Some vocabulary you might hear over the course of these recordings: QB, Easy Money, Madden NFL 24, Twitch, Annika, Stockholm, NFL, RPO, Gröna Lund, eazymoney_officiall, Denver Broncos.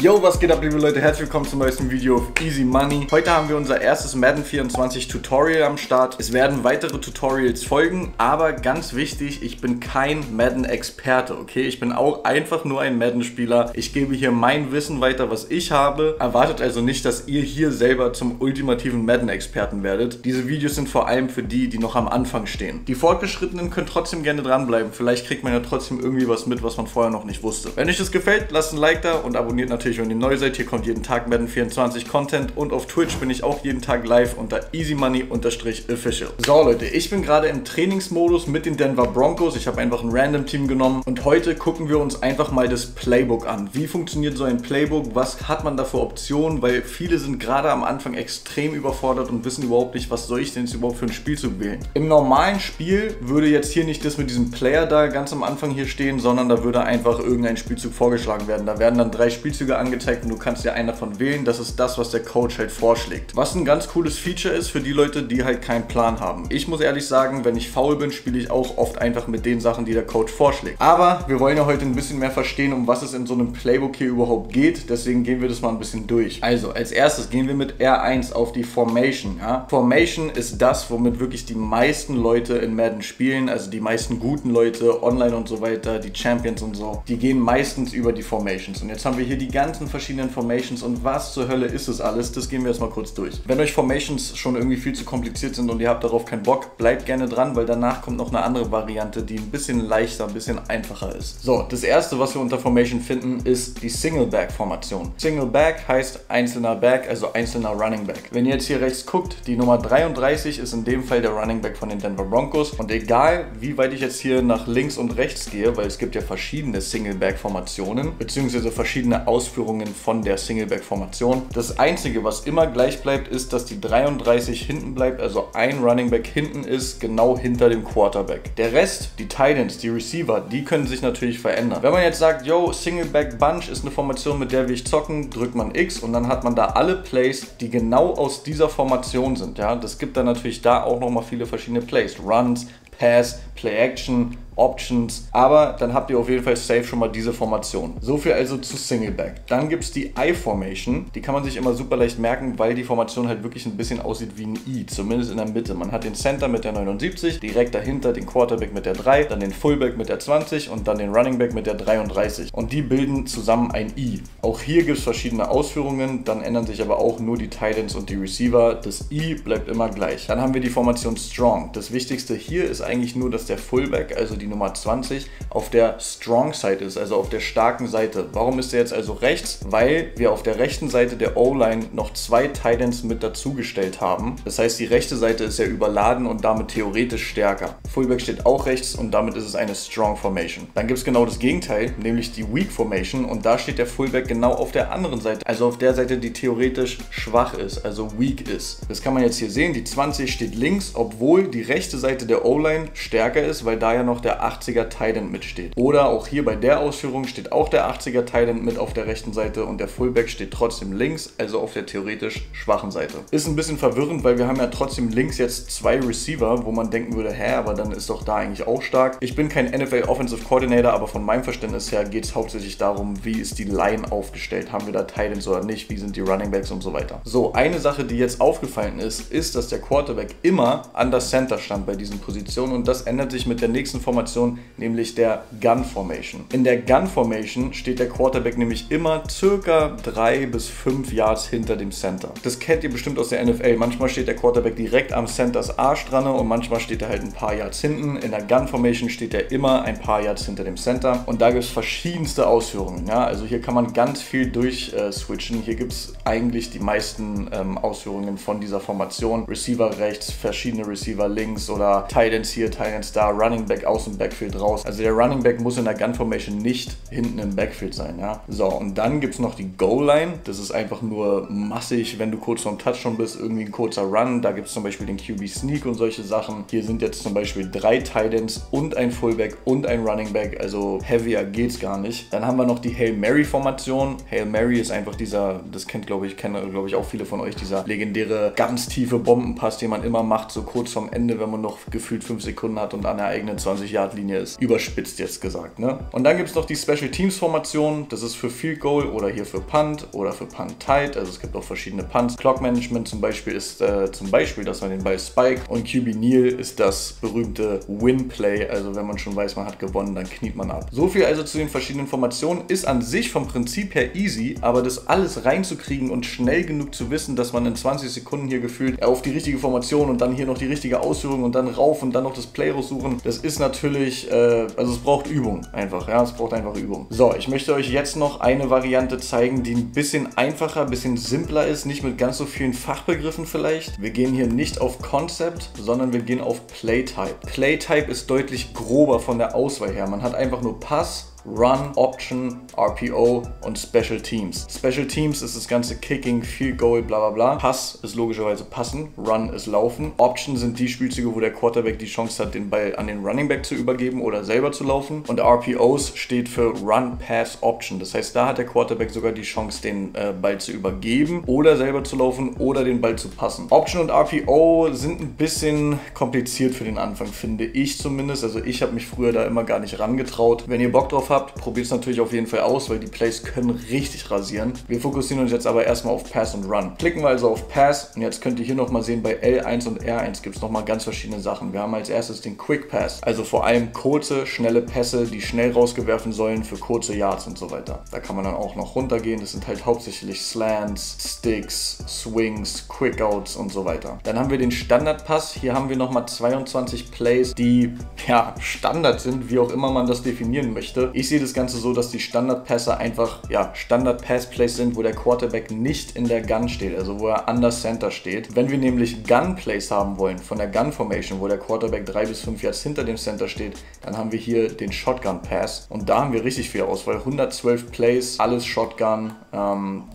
Yo, was geht ab, liebe Leute? Herzlich willkommen zum neuesten Video auf Easy Money. Heute haben wir unser erstes Madden 24 Tutorial am Start. Es werden weitere Tutorials folgen, aber ganz wichtig, ich bin kein Madden-Experte, okay? Ich bin auch einfach nur ein Madden-Spieler. Ich gebe hier mein Wissen weiter, was ich habe. Erwartet also nicht, dass ihr hier selber zum ultimativen Madden-Experten werdet. Diese Videos sind vor allem für die, die noch am Anfang stehen. Die Fortgeschrittenen können trotzdem gerne dranbleiben. Vielleicht kriegt man ja trotzdem irgendwie was mit, was man vorher noch nicht wusste. Wenn euch das gefällt, lasst ein Like da und abonniert natürlich, wenn ihr neu seid. Hier kommt jeden Tag Madden 24 Content und auf Twitch bin ich auch jeden Tag live unter easymoney_official. So Leute, ich bin gerade im Trainingsmodus mit den Denver Broncos. Ich habe einfach ein Random Team genommen und heute gucken wir uns einfach mal das Playbook an. Wie funktioniert so ein Playbook? Was hat man da für Optionen? Weil viele sind gerade am Anfang extrem überfordert und wissen überhaupt nicht, was soll ich denn jetzt überhaupt für ein Spielzug wählen. Im normalen Spiel würde jetzt hier nicht das mit diesem Player da ganz am Anfang hier stehen, sondern da würde einfach irgendein Spielzug vorgeschlagen werden. Da werden dann drei Spielzüge angezeigt und du kannst ja einen davon wählen. Das ist das, was der Coach halt vorschlägt. Was ein ganz cooles Feature ist für die Leute, die halt keinen Plan haben. Ich muss ehrlich sagen, wenn ich faul bin, spiele ich auch oft einfach mit den Sachen, die der Coach vorschlägt. Aber wir wollen ja heute ein bisschen mehr verstehen, um was es in so einem Playbook hier überhaupt geht. Deswegen gehen wir das mal ein bisschen durch. Also, als erstes gehen wir mit R1 auf die Formation. Ja? Formation ist das, womit wirklich die meisten Leute in Madden spielen. Also die meisten guten Leute, online und so weiter, die Champions und so. Die gehen meistens über die Formations. Und jetzt haben wir hier die ganzen verschiedenen Formations und was zur Hölle ist es alles, das gehen wir jetzt mal kurz durch. Wenn euch Formations schon irgendwie viel zu kompliziert sind und ihr habt darauf keinen Bock, bleibt gerne dran, weil danach kommt noch eine andere Variante, die ein bisschen leichter, ein bisschen einfacher ist. So, das erste, was wir unter Formation finden, ist die Single-Back-Formation. Single-Back heißt einzelner Back, also einzelner Running Back. Wenn ihr jetzt hier rechts guckt, die Nummer 33 ist in dem Fall der Running Back von den Denver Broncos und egal, wie weit ich jetzt hier nach links und rechts gehe, weil es gibt ja verschiedene Single-Back-Formationen, beziehungsweise verschiedene Ausführungen von der Single-Back-Formation. Das Einzige, was immer gleich bleibt, ist, dass die 33 hinten bleibt, also ein Running Back hinten ist, genau hinter dem Quarterback. Der Rest, die Tight Ends, die Receiver, die können sich natürlich verändern. Wenn man jetzt sagt, yo, Single-Back-Bunch ist eine Formation, mit der will ich zocken, drückt man X und dann hat man da alle Plays, die genau aus dieser Formation sind. Ja, das gibt dann natürlich da auch nochmal viele verschiedene Plays. Runs, Pass, Play-Action, Options, aber dann habt ihr auf jeden Fall safe schon mal diese Formation. So viel also zu Singleback. Dann gibt es die I-Formation, die kann man sich immer super leicht merken, weil die Formation halt wirklich ein bisschen aussieht wie ein I, zumindest in der Mitte. Man hat den Center mit der 79, direkt dahinter den Quarterback mit der 3, dann den Fullback mit der 20 und dann den Running Back mit der 33 und die bilden zusammen ein I. Auch hier gibt es verschiedene Ausführungen, dann ändern sich aber auch nur die Tight Ends und die Receiver. Das I bleibt immer gleich. Dann haben wir die Formation Strong. Das Wichtigste hier ist eigentlich nur, dass der Fullback, also die Nummer 20, auf der Strong Side ist, also auf der starken Seite. Warum ist der jetzt also rechts? Weil wir auf der rechten Seite der O-Line noch zwei Tight Ends mit dazugestellt haben. Das heißt, die rechte Seite ist ja überladen und damit theoretisch stärker. Fullback steht auch rechts und damit ist es eine Strong Formation. Dann gibt es genau das Gegenteil, nämlich die Weak Formation und da steht der Fullback genau auf der anderen Seite, also auf der Seite, die theoretisch schwach ist, also Weak ist. Das kann man jetzt hier sehen, die 20 steht links, obwohl die rechte Seite der O-Line stärker ist, weil da ja noch der 80er Tight End mitsteht. Oder auch hier bei der Ausführung steht auch der 80er Tight End mit auf der rechten Seite und der Fullback steht trotzdem links, also auf der theoretisch schwachen Seite. Ist ein bisschen verwirrend, weil wir haben ja trotzdem links jetzt zwei Receiver, wo man denken würde, hä, aber dann ist doch da eigentlich auch stark. Ich bin kein NFL Offensive Coordinator, aber von meinem Verständnis her geht es hauptsächlich darum, wie ist die Line aufgestellt, haben wir da Tight Ends oder nicht, wie sind die Running Backs und so weiter. So, eine Sache, die jetzt aufgefallen ist, ist, dass der Quarterback immer an der Center stand bei diesen Positionen und das ändert sich mit der nächsten Formation, nämlich der Gun Formation. In der Gun Formation steht der Quarterback nämlich immer circa 3 bis 5 Yards hinter dem Center. Das kennt ihr bestimmt aus der NFL. Manchmal steht der Quarterback direkt am Centers Arsch dran und manchmal steht er halt ein paar Yards hinten. In der Gun Formation steht er immer ein paar Yards hinter dem Center und da gibt es verschiedenste Ausführungen. Ja? Also hier kann man ganz viel durchswitchen. Hier gibt es eigentlich die meisten Ausführungen von dieser Formation. Receiver rechts, verschiedene Receiver links oder Tight Ends hier, Tight Ends da, Running Back außen Backfield raus. Also der Running Back muss in der Gun Formation nicht hinten im Backfield sein. Ja? So, und dann gibt es noch die Goal Line. Das ist einfach nur massig, wenn du kurz vorm Touchdown bist, irgendwie ein kurzer Run. Da gibt es zum Beispiel den QB Sneak und solche Sachen. Hier sind jetzt zum Beispiel 3 Tight Ends und ein Fullback und ein Running Back. Also heavier geht's gar nicht. Dann haben wir noch die Hail Mary Formation. Hail Mary ist einfach dieser, das kennen glaube ich auch viele von euch, dieser legendäre ganz tiefe Bombenpass, den man immer macht, so kurz vorm Ende, wenn man noch gefühlt 5 5 Sekunden hat und an der eigenen 20-Yard-Linie ist. Überspitzt jetzt gesagt, ne? Und dann gibt es noch die Special-Teams-Formation. Das ist für Field Goal oder hier für Punt oder für Punt-Tight. Also es gibt auch verschiedene Punts. Clock-Management zum Beispiel ist dass man den Ball spiked. Und QB-Kneel ist das berühmte Win-Play. Also wenn man schon weiß, man hat gewonnen, dann kniet man ab. So viel also zu den verschiedenen Formationen. Ist an sich vom Prinzip her easy, aber das alles reinzukriegen und schnell genug zu wissen, dass man in 20 Sekunden hier gefühlt auf die richtige Formation und dann hier noch die richtige Ausführung und dann rauf und dann noch das Play raussuchen, das ist natürlich, also es braucht Übung einfach, ja, es braucht einfach Übung. So, ich möchte euch jetzt noch eine Variante zeigen, die ein bisschen einfacher, ein bisschen simpler ist, nicht mit ganz so vielen Fachbegriffen vielleicht. Wir gehen hier nicht auf Concept, sondern wir gehen auf Playtype. Playtype ist deutlich grober von der Auswahl her. Man hat einfach nur Pass, Run, Option, RPO und Special Teams. Special Teams ist das ganze Kicking, Field Goal, bla bla bla. Pass ist logischerweise passen, Run ist laufen. Option sind die Spielzüge, wo der Quarterback die Chance hat, den Ball an den Running Back zu übergeben oder selber zu laufen. Und RPOs steht für Run, Pass, Option. Das heißt, da hat der Quarterback sogar die Chance, den Ball zu übergeben oder selber zu laufen oder den Ball zu passen. Option und RPO sind ein bisschen kompliziert für den Anfang, finde ich zumindest. Also ich habe mich früher da immer gar nicht rangetraut. Wenn ihr Bock drauf habt, probiert es natürlich auf jeden Fall aus, weil die Plays können richtig rasieren. Wir fokussieren uns jetzt aber erstmal auf Pass und Run. Klicken wir also auf Pass und jetzt könnt ihr hier nochmal sehen, bei L1 und R1 gibt es nochmal ganz verschiedene Sachen. Wir haben als erstes den Quick Pass, also vor allem kurze, schnelle Pässe, die schnell rausgeworfen sollen für kurze Yards und so weiter. Da kann man dann auch noch runtergehen. Das sind halt hauptsächlich Slants, Sticks, Swings, Quickouts und so weiter. Dann haben wir den Standardpass. Hier haben wir nochmal 22 Plays, die ja Standard sind, wie auch immer man das definieren möchte. Ich sehe das Ganze so, dass die Standardpässe einfach ja, Standard-Pass-Plays sind, wo der Quarterback nicht in der Gun steht, also wo er under center steht. Wenn wir nämlich Gun-Plays haben wollen, von der Gun-Formation, wo der Quarterback 3 bis 5 Yards hinter dem Center steht, dann haben wir hier den Shotgun-Pass und da haben wir richtig viel Auswahl. 112 Plays, alles Shotgun,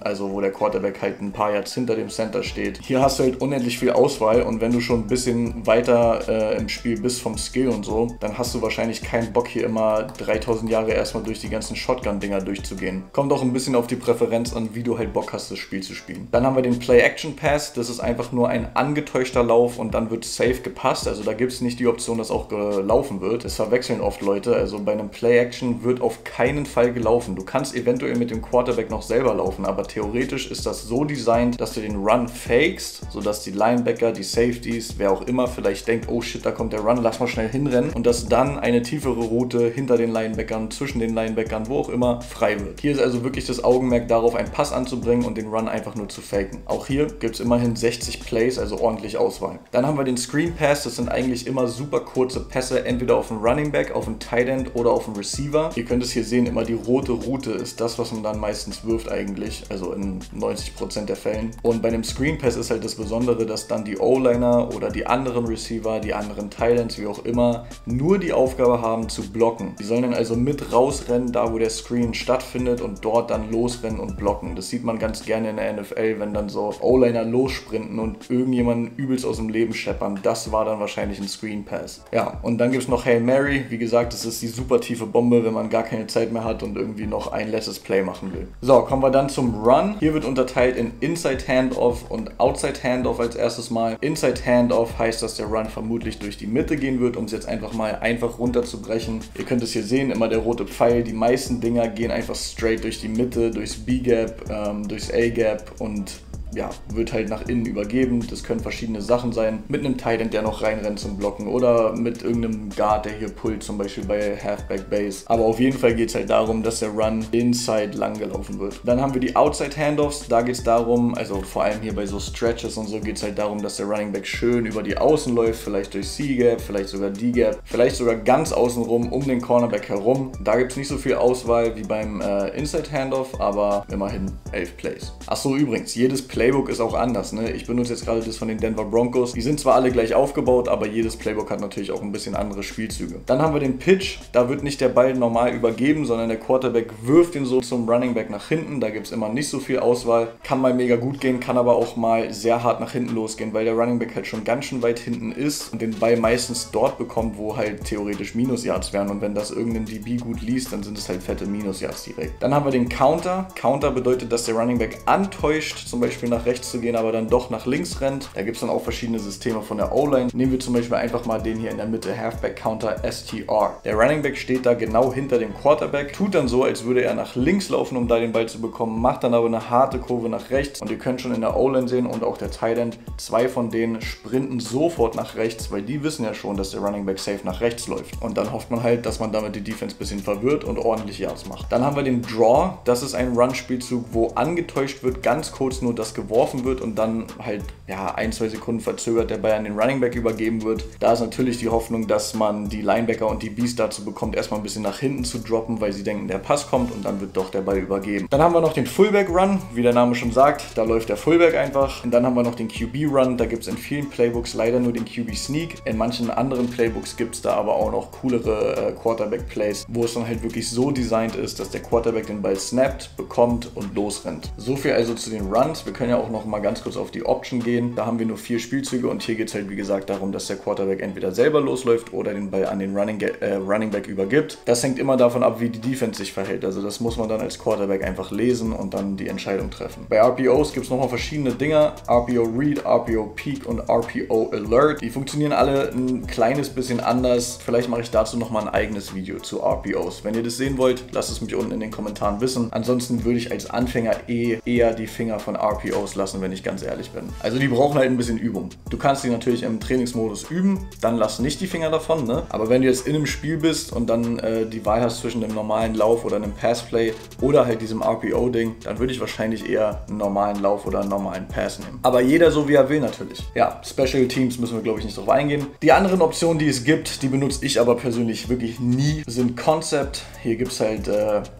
also wo der Quarterback halt ein paar Yards hinter dem Center steht. Hier hast du halt unendlich viel Auswahl und wenn du schon ein bisschen weiter im Spiel bist vom Skill und so, dann hast du wahrscheinlich keinen Bock, hier immer 3000 Jahre erstmal durch die ganzen Shotgun-Dinger durchzugehen. Kommt auch ein bisschen auf die Präferenz an, wie du halt Bock hast, das Spiel zu spielen. Dann haben wir den Play-Action-Pass. Das ist einfach nur ein angetäuschter Lauf und dann wird safe gepasst. Also da gibt es nicht die Option, dass auch gelaufen wird. Das verwechseln oft Leute. Also bei einem Play-Action wird auf keinen Fall gelaufen. Du kannst eventuell mit dem Quarterback noch selber laufen, aber theoretisch ist das so designt, dass du den Run fakest, sodass die Linebacker, die Safeties, wer auch immer vielleicht denkt, oh shit, da kommt der Run, lass mal schnell hinrennen und dass dann eine tiefere Route hinter den Linebackern, zwischen den Linebackern, wo auch immer, frei wird. Hier ist also wirklich das Augenmerk darauf, einen Pass anzubringen und den Run einfach nur zu faken. Auch hier gibt es immerhin 60 Plays, also ordentlich Auswahl. Dann haben wir den Screen Pass, das sind eigentlich immer super kurze Pässe, entweder auf einen Running Back, auf einen Tight End oder auf einen Receiver. Ihr könnt es hier sehen, immer die rote Route ist das, was man dann meistens wirft eigentlich, also in 90% der Fällen. Und bei dem Screen Pass ist halt das Besondere, dass dann die O-Liner oder die anderen Receiver, die anderen Tight Ends, wie auch immer, nur die Aufgabe haben zu blocken. Die sollen dann also mit rausrennen, da wo der Screen stattfindet und dort dann losrennen und blocken. Das sieht man ganz gerne in der NFL, wenn dann so O-Liner lossprinten und irgendjemanden übelst aus dem Leben scheppern. Das war dann wahrscheinlich ein Screen Pass. Ja, und dann gibt es noch Hail Mary. Wie gesagt, das ist die super tiefe Bombe, wenn man gar keine Zeit mehr hat und irgendwie noch ein letztes Play machen will. So, kommen wir dann zum Run. Hier wird unterteilt in Inside Handoff und Outside Handoff als erstes Mal. Inside Handoff heißt, dass der Run vermutlich durch die Mitte gehen wird, um es jetzt einfach mal einfach runterzubrechen. Ihr könnt es hier sehen, immer der rote Pfeil, die meisten Dinger gehen einfach straight durch die Mitte, durchs B-Gap, durchs A-Gap und ja, wird halt nach innen übergeben. Das können verschiedene Sachen sein. Mit einem Tight End, der noch reinrennt zum Blocken oder mit irgendeinem Guard, der hier pullt, zum Beispiel bei Halfback Base. Aber auf jeden Fall geht es halt darum, dass der Run inside lang gelaufen wird. Dann haben wir die Outside Handoffs. Da geht es darum, also vor allem hier bei so Stretches und so, geht es halt darum, dass der Running Back schön über die Außen läuft, vielleicht durch C-Gap, vielleicht sogar D-Gap, vielleicht sogar ganz außen rum, um den Cornerback herum. Da gibt es nicht so viel Auswahl wie beim Inside Handoff, aber immerhin 11 Plays. Achso, übrigens, jedes Play ist auch anders, ne? Ich benutze jetzt gerade das von den Denver Broncos. Die sind zwar alle gleich aufgebaut, aber jedes Playbook hat natürlich auch ein bisschen andere Spielzüge. Dann haben wir den Pitch. Da wird nicht der Ball normal übergeben, sondern der Quarterback wirft ihn so zum Running Back nach hinten. Da gibt es immer nicht so viel Auswahl. Kann mal mega gut gehen, kann aber auch mal sehr hart nach hinten losgehen, weil der Running Back halt schon ganz schön weit hinten ist und den Ball meistens dort bekommt, wo halt theoretisch Minus-Yards wären. Und wenn das irgendein DB gut liest, dann sind es halt fette Minus-Yards direkt. Dann haben wir den Counter. Counter bedeutet, dass der Running Back antäuscht, zum Beispiel nach rechts zu gehen, aber dann doch nach links rennt. Da gibt es dann auch verschiedene Systeme von der O-Line. Nehmen wir zum Beispiel einfach mal den hier in der Mitte, Halfback Counter STR. Der Running Back steht da genau hinter dem Quarterback, tut dann so, als würde er nach links laufen, um da den Ball zu bekommen, macht dann aber eine harte Kurve nach rechts und ihr könnt schon in der O-Line sehen und auch der Tight End, zwei von denen sprinten sofort nach rechts, weil die wissen ja schon, dass der Running Back safe nach rechts läuft. Und dann hofft man halt, dass man damit die Defense ein bisschen verwirrt und ordentlich Yards macht. Dann haben wir den Draw. Das ist ein Run-Spielzug, wo angetäuscht wird, ganz kurz nur, dass geworfen wird und dann halt ja, 1-2 Sekunden verzögert der Ball an den Running Back übergeben wird. Da ist natürlich die Hoffnung, dass man die Linebacker und die Bees dazu bekommt, erstmal ein bisschen nach hinten zu droppen, weil sie denken, der Pass kommt und dann wird doch der Ball übergeben. Dann haben wir noch den Fullback-Run, wie der Name schon sagt, da läuft der Fullback einfach. Und dann haben wir noch den QB-Run, da gibt es in vielen Playbooks leider nur den QB-Sneak. In manchen anderen Playbooks gibt es da aber auch noch coolere Quarterback-Plays, wo es dann halt wirklich so designt ist, dass der Quarterback den Ball snappt, bekommt und losrennt. So viel also zu den Runs. Wir können ja auch noch mal ganz kurz auf die Option gehen. Da haben wir nur 4 Spielzüge und hier geht es halt wie gesagt darum, dass der Quarterback entweder selber losläuft oder den Ball an den Running Back übergibt. Das hängt immer davon ab, wie die Defense sich verhält. Also das muss man dann als Quarterback einfach lesen und dann die Entscheidung treffen. Bei RPOs gibt es nochmal verschiedene Dinger. RPO Read, RPO Peak und RPO Alert. Die funktionieren alle ein kleines bisschen anders. Vielleicht mache ich dazu nochmal ein eigenes Video zu RPOs. Wenn ihr das sehen wollt, lasst es mich unten in den Kommentaren wissen. Ansonsten würde ich als Anfänger eher die Finger von RPOs lassen, wenn ich ganz ehrlich bin. Also die brauchen halt ein bisschen Übung. Du kannst die natürlich im Trainingsmodus üben, dann lass nicht die Finger davon, ne? Aber wenn du jetzt in einem Spiel bist und dann die Wahl hast zwischen dem normalen Lauf oder einem Passplay oder halt diesem RPO-Ding, dann würde ich wahrscheinlich eher einen normalen Lauf oder einen normalen Pass nehmen. Aber jeder so wie er will natürlich. Ja, Special Teams müssen wir glaube ich nicht drauf eingehen. Die anderen Optionen, die es gibt, die benutze ich aber persönlich wirklich nie, sind Concept. Hier gibt es halt,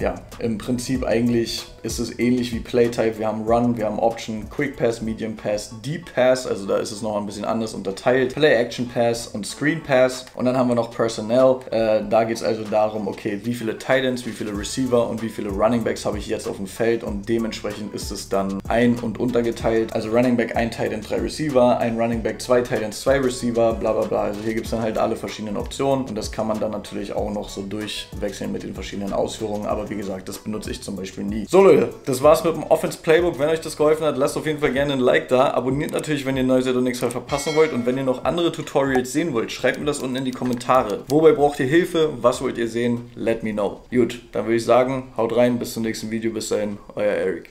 ja, im Prinzip eigentlich ist es ähnlich wie Playtype. Wir haben Run, wir haben Option, Quick Pass, Medium Pass, Deep Pass, also da ist es noch ein bisschen anders unterteilt, Play Action Pass und Screen Pass und dann haben wir noch Personnel. Da geht es also darum, okay, wie viele Tight Ends, wie viele Receiver und wie viele Running Backs habe ich jetzt auf dem Feld und dementsprechend ist es dann ein- und untergeteilt. Also Running Back, ein Tight End, 3 Receiver, ein Running Back, 2 Tight Ends, 2 Receiver, bla bla bla. Also hier gibt es dann halt alle verschiedenen Optionen und das kann man dann natürlich auch noch so durchwechseln mit den verschiedenen Ausführungen, aber wie gesagt, das benutze ich zum Beispiel nie. So Leute, das war's mit dem Offense Playbook. Wenn euch das geholfen hat, lasst auf jeden Fall gerne ein Like da. Abonniert natürlich, wenn ihr neu seid und nichts mehr verpassen wollt. Und wenn ihr noch andere Tutorials sehen wollt, schreibt mir das unten in die Kommentare. Wobei braucht ihr Hilfe? Was wollt ihr sehen? Let me know. Gut, dann würde ich sagen, haut rein, bis zum nächsten Video. Bis dahin, euer Eric.